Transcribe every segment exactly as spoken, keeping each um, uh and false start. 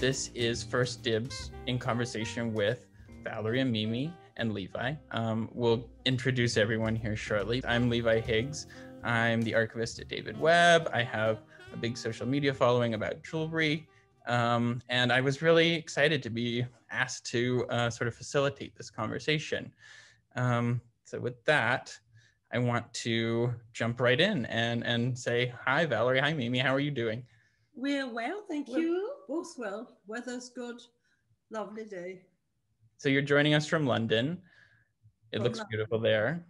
This is First Dibs in conversation with Valerie and Mimi and Levi. Um, we'll introduce everyone here shortly. I'm Levi Higgs. I'm the archivist at David Webb. I have a big social media following about jewelry. Um, and I was really excited to be asked to uh, sort of facilitate this conversation. Um, so with that, I want to jump right in and, and say, hi, Valerie. Hi, Mimi. How are you doing? We're well, thank you. Both well. Weather's good. Lovely day. So you're joining us from London. It from looks London. Beautiful there.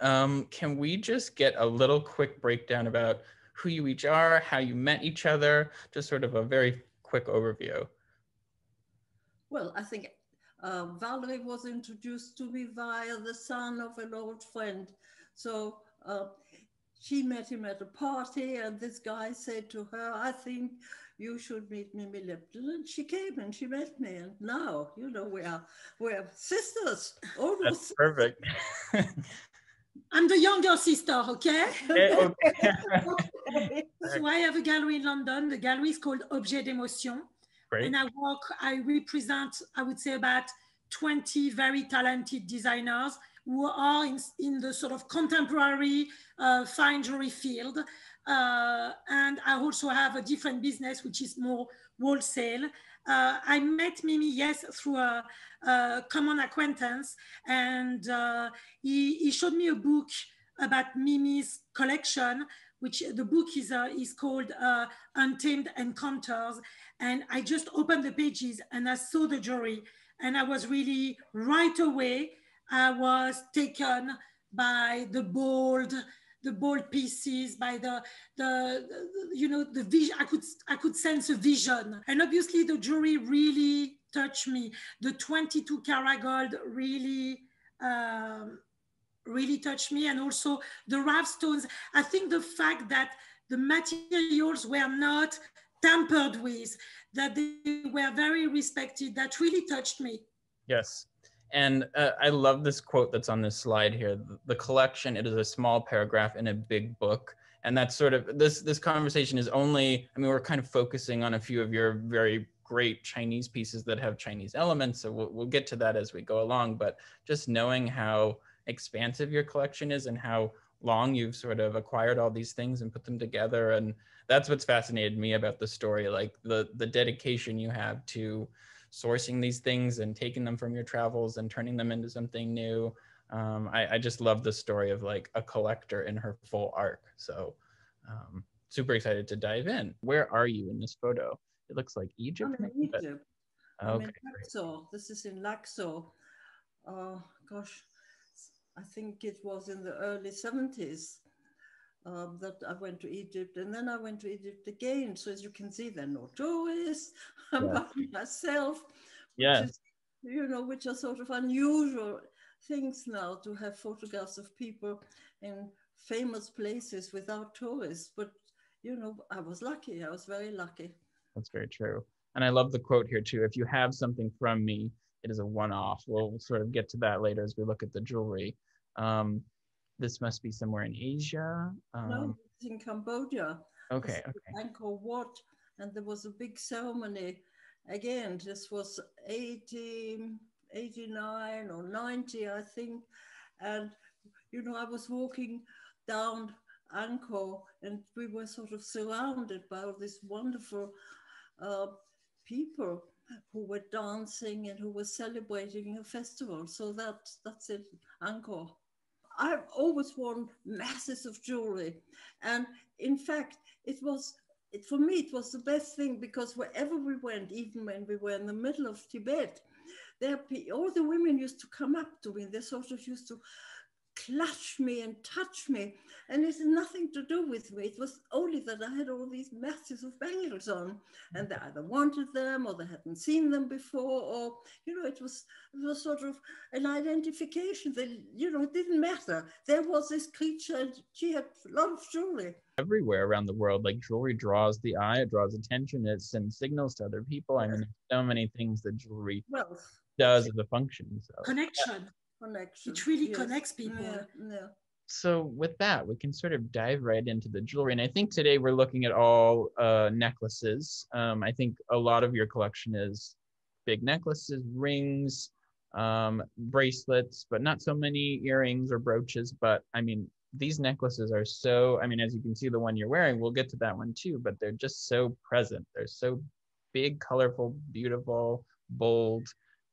Um, can we just get a little quick breakdown about who you each are, how you met each other, just sort of a very quick overview? Well, I think uh, Valerie was introduced to me via the son of an old friend. So uh, she met him at a party, and this guy said to her, I think you should meet Mimi Lipton. And she came and she met me. And now, you know, we are, we're sisters. Almost. That's perfect. I'm the younger sister, okay? Okay, okay. Okay. So I have a gallery in London. The gallery is called Objet d'Emotion. And I work, I represent, I would say, about twenty very talented designers who are in, in the sort of contemporary uh, fine jewelry field. Uh, and I also have a different business, which is more wholesale. Uh, I met Mimi, yes, through a, a common acquaintance, and uh, he, he showed me a book about Mimi's collection, which the book is, uh, is called uh, Untamed Encounters. And I just opened the pages and I saw the jewelry, and I was really right away, I was taken by the bold, the bold pieces, by the, the, the you know, the vision. I could, I could sense a vision. And obviously the jewelry really touched me. The twenty-two karat gold really, um, really touched me. And also the rough stones. I think the fact that the materials were not tampered with, that they were very respected, that really touched me. Yes. And uh, I love this quote that's on this slide here. The collection, it is a small paragraph in a big book. And that's sort of, this, this conversation is only, I mean, we're kind of focusing on a few of your very great Chinese pieces that have Chinese elements. So we'll, we'll get to that as we go along. But just knowing how expansive your collection is and how long you've sort of acquired all these things and put them together. And that's what's fascinated me about the story, like the, the dedication you have to sourcing these things and taking them from your travels and turning them into something new. Um, I, I just love the story of like a collector in her full arc. So um, super excited to dive in. Where are you in this photo? It looks like Egypt. I'm in Egypt. But... Okay. I'm in Luxor. This is in Luxor. Uh, gosh, I think it was in the early seventies uh, that I went to Egypt, and then I went to Egypt again. So as you can see, there are no tourists. I'm by myself. Yeah. You know, which are sort of unusual things now, to have photographs of people in famous places without tourists. But, you know, I was lucky. I was very lucky. That's very true. And I love the quote here too. If you have something from me, it is a one-off. We'll sort of get to that later as we look at the jewelry. Um, this must be somewhere in Asia. Um, no, it's in Cambodia. Okay, okay. Angkor Wat, and there was a big ceremony. Again, this was eighteen eighty-nine or ninety, I think. And, you know, I was walking down Angkor, and we were sort of surrounded by all these wonderful uh, people who were dancing and who were celebrating a festival. So that, that's it, Angkor. I've always worn masses of jewelry. And in fact, it was, it, for me, it was the best thing, because wherever we went, even when we were in the middle of Tibet, there, all the women used to come up to me. They sort of used to clutch me and touch me. And it had nothing to do with me. It was only that I had all these masses of bangles on, and they either wanted them or they hadn't seen them before, or, you know, it was, it was sort of an identification that, you know, it didn't matter. There was this creature, and she had a lot of jewelry. Everywhere around the world, like, jewelry draws the eye, it draws attention, it sends signals to other people. I mean, there's so many things that jewelry well, does as a function. So. Connection. Yeah. Connection. It really yes. connects people. Yeah, yeah. so with that, we can sort of dive right into the jewelry. And I think today we're looking at all uh, necklaces. Um, I think a lot of your collection is big necklaces, rings, um, bracelets, but not so many earrings or brooches. But I mean, these necklaces are so, I mean, as you can see, the one you're wearing, we'll get to that one too, but they're just so present. They're so big, colorful, beautiful, bold.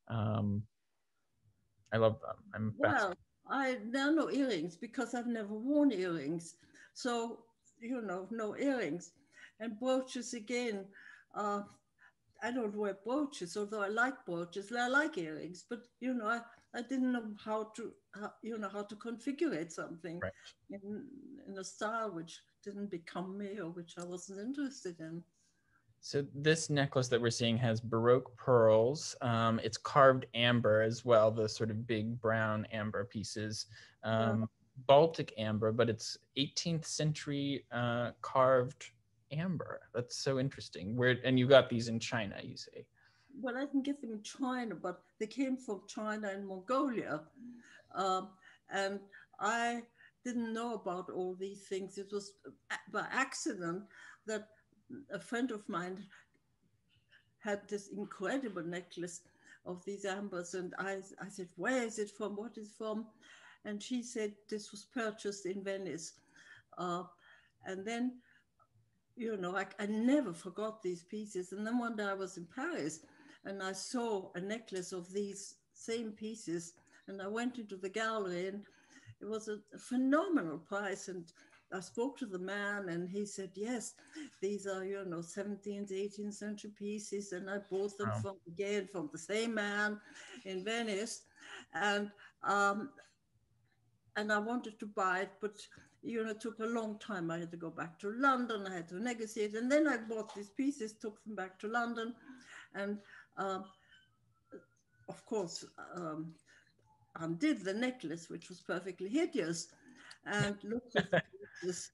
Um, I love them. I'm wow. I, there are no earrings because I've never worn earrings. So, you know, no earrings. And brooches again, uh, I don't wear brooches, although I like brooches. I like earrings, but, you know, I, I didn't know how to, how, you know, how to configure something right. in, in a style which didn't become me or which I wasn't interested in. So this necklace that we're seeing has Baroque pearls. Um, it's carved amber as well, the sort of big brown amber pieces, um, yeah. Baltic amber, but it's eighteenth century uh, carved amber. That's so interesting. Where, and you got these in China, you say? Well, I didn't get them in China, but they came from China and Mongolia. Um, and I didn't know about all these things. It was by accident that a friend of mine had this incredible necklace of these ambers, and I, I said, where is it from? What is it from? And she said, this was purchased in Venice. Uh, and then, you know, I, I never forgot these pieces. And then one day I was in Paris and I saw a necklace of these same pieces. And I went into the gallery and it was a, a phenomenal price. And I spoke to the man and he said, yes, these are, you know, seventeenth, eighteenth century pieces. And I bought them wow. from, again, from the same man in Venice. And, um, and I wanted to buy it, but, you know, it took a long time. I had to go back to London. I had to negotiate. And then I bought these pieces, took them back to London. And, um, of course, um, undid the necklace, which was perfectly hideous. And looked at the pieces.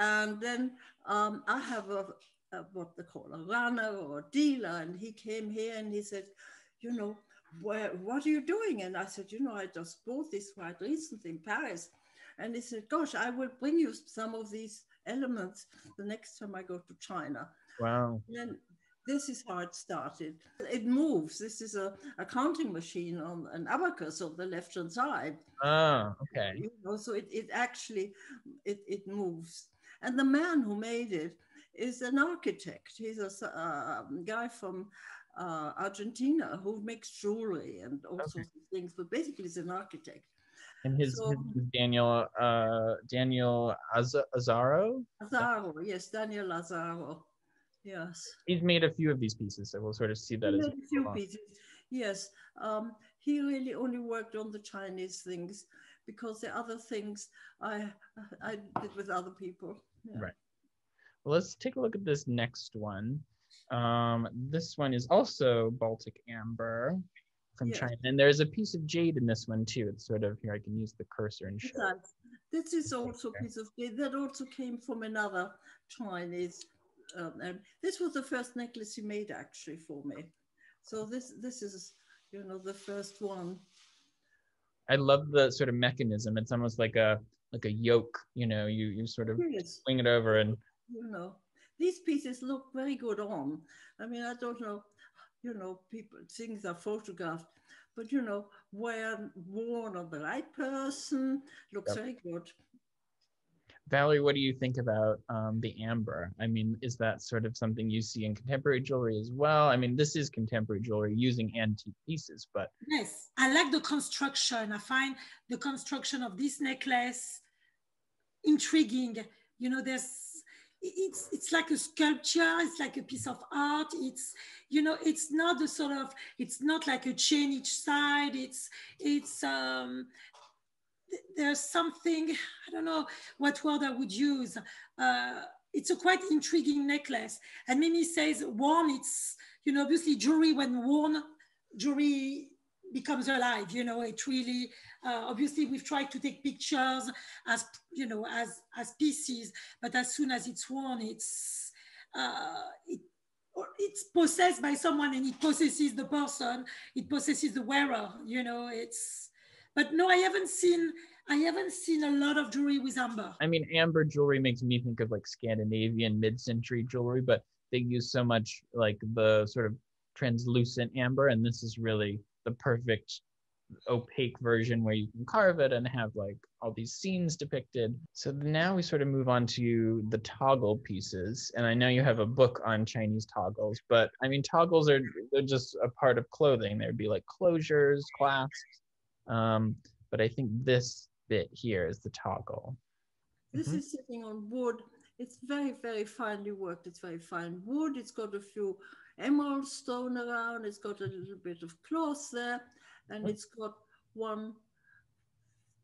And then um, I have a, a what they call a runner or a dealer, and he came here and he said, you know, where, what are you doing? And I said, you know, I just bought this quite recently in Paris. And he said, gosh, I will bring you some of these elements the next time I go to China. Wow. And this is how it started. It moves. This is a, a counting machine on an abacus on the left-hand side. Oh, okay. You know, so it, it actually, it, it moves. And the man who made it is an architect. He's a uh, guy from uh, Argentina who makes jewelry and all okay. sorts of things, but basically he's an architect. And his, so, his Daniel, uh, Daniel Azaro? Azaro, yes, Daniel Azaro. Yes. He's made a few of these pieces, so we'll sort of see that he as made a few pieces. Yes. Um, he really only worked on the Chinese things because the other things I I did with other people. Yeah. Right. Well, let's take a look at this next one. Um, this one is also Baltic amber from yes. China. And there's a piece of jade in this one too. It's sort of here, I can use the cursor and show. Exactly. This is also a piece of jade that also came from another Chinese. Um, and this was the first necklace he made actually for me. So this this is, you know, the first one. I love the sort of mechanism. It's almost like a like a yoke, you know, you, you sort of yes. swing it over and you know. These pieces look very good on. I mean, I don't know, you know, people things are photographed, but you know, where worn on the right person looks yep. very good. Valerie, what do you think about um, the amber? I mean, is that sort of something you see in contemporary jewelry as well? I mean, this is contemporary jewelry using antique pieces, but. Yes, I like the construction. I find the construction of this necklace intriguing. You know, there's, it's, it's like a sculpture. It's like a piece of art. It's, you know, it's not the sort of, it's not like a chain each side. It's, it's, um, there's something, I don't know what word I would use. Uh, it's a quite intriguing necklace. And Mimi says worn, it's, you know, obviously jewelry when worn, jewelry becomes alive, you know, it really, uh, obviously we've tried to take pictures as, you know, as, as pieces, but as soon as it's worn, it's, uh, it, or it's possessed by someone and it possesses the person, it possesses the wearer, you know, it's, but no, I haven't seen I haven't seen a lot of jewelry with amber. I mean, amber jewelry makes me think of like Scandinavian mid-century jewelry, but they use so much like the sort of translucent amber, and this is really the perfect opaque version where you can carve it and have like all these scenes depicted. So now we sort of move on to the toggle pieces, and I know you have a book on Chinese toggles, but I mean toggles are they're just a part of clothing. There'd be like closures, clasps, um, but I think this bit here is the toggle. This mm-hmm. is sitting on wood. It's very, very finely worked. It's very fine wood. It's got a few emerald stone around. It's got a little bit of cloth there. And it's got one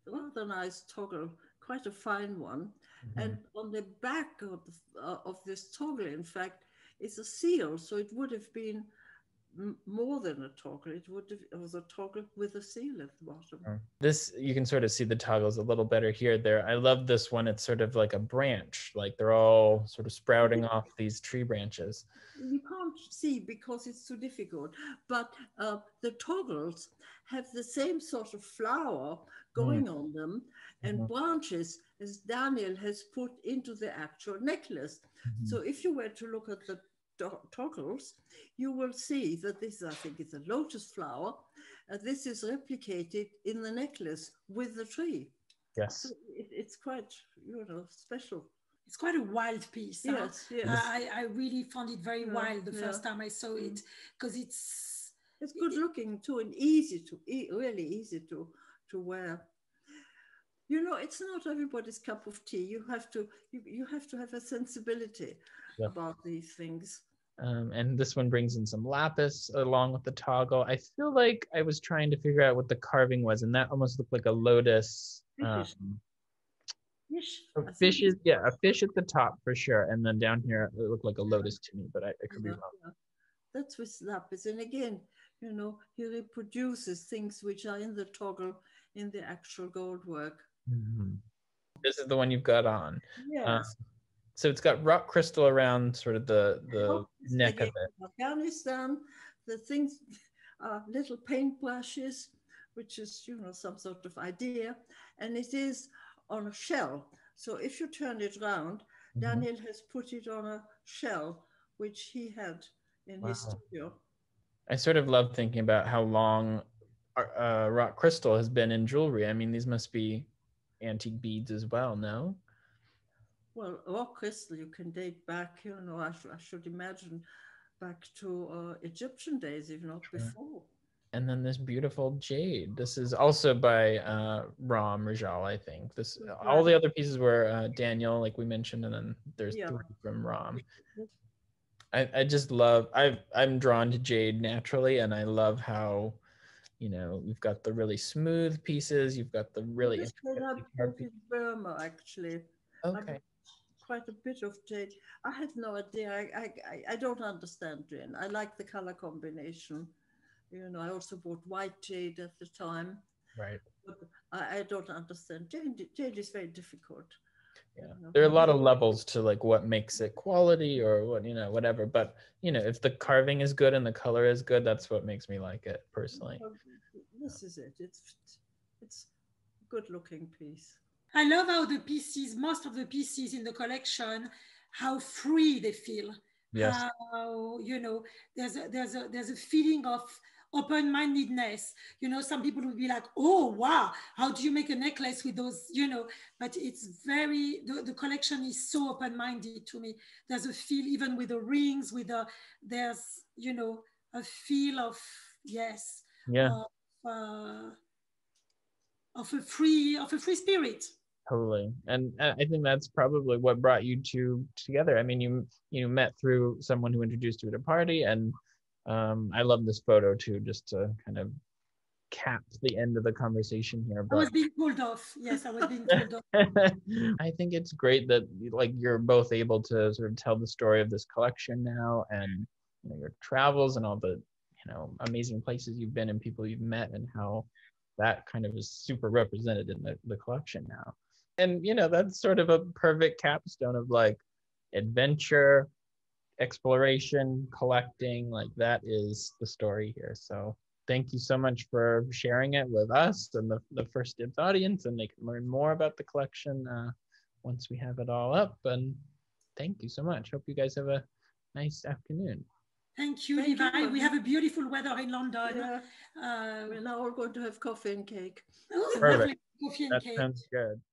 rather nice toggle, quite a fine one. Mm-hmm. And on the back of, the, uh, of this toggle, in fact, it's a seal. So it would have been m- more than a toggle. It would have, it was a toggle with a seal at the bottom. This, you can sort of see the toggles a little better here, there. I love this one. It's sort of like a branch, like they're all sort of sprouting yeah. off these tree branches. You can't see because it's too difficult, but uh, the toggles have the same sort of flower going mm. on them and mm-hmm. branches as Daniel has put into the actual necklace. Mm-hmm. So if you were to look at the to- toggles, you will see that this, I think, is a lotus flower. Uh, this is replicated in the necklace with the tree. Yes. So it, it's quite, you know, special. It's quite a wild piece. Yes, huh? yes. I, I really found it very yeah, wild the yeah. first time I saw mm. it, because it's it's good it, looking too, and easy to e- really easy to to wear. You know, it's not everybody's cup of tea. You have to you, you have to have a sensibility yeah. about these things. Um, and this one brings in some lapis along with the toggle. I feel like I was trying to figure out what the carving was, and that almost looked like a lotus. Um, Fish. A fish is yeah, a fish at the top for sure, and then down here it looked like a lotus to me, but I, I could yeah, be wrong. Yeah. That's with lapis, and again, you know, he reproduces things which are in the toggle in the actual gold work. Mm-hmm. This is the one you've got on. Yes. Um, so it's got rock crystal around sort of the the neck again, of it. Afghanistan, the things are little paintbrushes, which is you know some sort of idea, and it is on a shell. So if you turn it round, mm-hmm. Daniel has put it on a shell, which he had in wow. his studio. I sort of love thinking about how long uh, rock crystal has been in jewelry. I mean, these must be antique beads as well, no? Well, rock crystal, you can date back, you know, I, sh- I should imagine back to uh, Egyptian days, if not sure. before. And then this beautiful jade. This is also by uh, Ram Rajal, I think. This all the other pieces were uh, Daniel, like we mentioned, and then there's yeah. three from Ram. I, I just love. I've I'm drawn to jade naturally, and I love how, you know, you've got the really smooth pieces. You've got the really. This is Burma, actually. Okay. I've quite a bit of jade. I had no idea. I I I don't understand jade. I like the color combination. You know, I also bought white jade at the time. Right. But I, I don't understand. Jade, jade is very difficult. Yeah. You know? There are a lot of levels to like what makes it quality or what, you know, whatever. But, you know, if the carving is good and the color is good, that's what makes me like it personally. This is it. It's, it's a good looking piece. I love how the pieces, most of the pieces in the collection, how free they feel. Yes. How, you know, there's a, there's a, there's a feeling of open-mindedness. You know, some people will be like, oh wow, how do you make a necklace with those, you know, but it's very the, the collection is so open-minded to me. There's a feel even with the rings, with the there's you know a feel of yes yeah of, uh, of a free of a free spirit. Totally. And I think that's probably what brought you two together. I mean, you you met through someone who introduced you at a party, and um, I love this photo too, just to kind of cap the end of the conversation here. But I was being pulled off. Yes, I was being pulled off. I think it's great that like you're both able to sort of tell the story of this collection now, and you know, your travels and all the you know amazing places you've been and people you've met, and how that kind of is super represented in the, the collection now. And, you know, that's sort of a perfect capstone of like adventure, exploration, collecting, like that is the story here. So thank you so much for sharing it with us and the, the First Dibs audience, and they can learn more about the collection uh, once we have it all up. And thank you so much. Hope you guys have a nice afternoon. Thank you, thank Levi. You. We have a beautiful weather in London. Yeah. Uh, we're now all going to have coffee and cake. Perfect. Coffee and that cake. Sounds good.